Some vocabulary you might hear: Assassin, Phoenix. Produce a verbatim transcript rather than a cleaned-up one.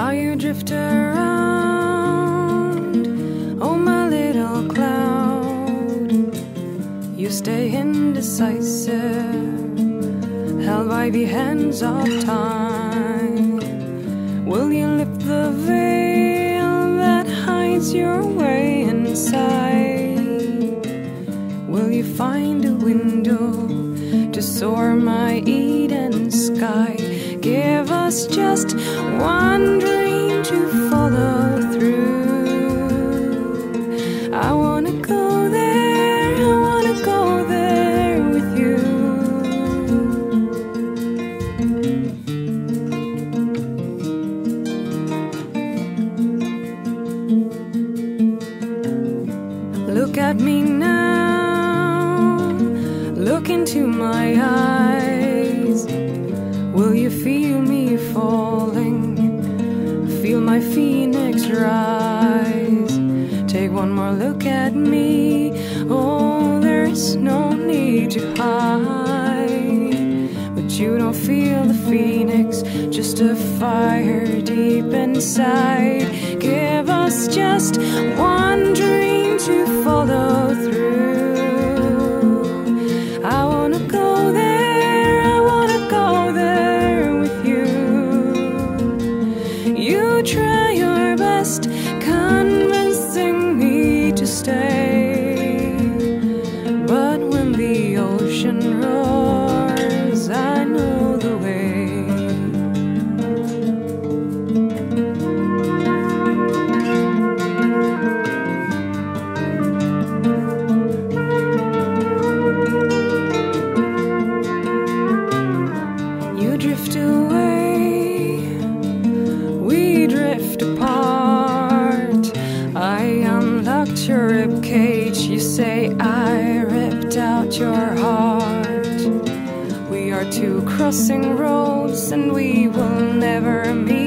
how you drift around. Oh, my little cloud, you stay indecisive, held by the hands of time. Will you lift the veil that hides your way inside? Will you find a window to soar my Eden sky? Give us just one dream to follow through. I wanna go there, I wanna go there with you. Look at me now, look into my eyes. Will you feel me falling? Feel my phoenix rise. Take one more look at me. Oh, there's no need to hide. But you don't feel the phoenix, just a fire deep inside. Give us just one dream to follow through. I wanna go there. Try your best, convincing me to stay. But when the ocean roars, I know the way. You drift away, apart. I unlocked your ribcage. You say I ripped out your heart. We are two crossing roads and we will never meet.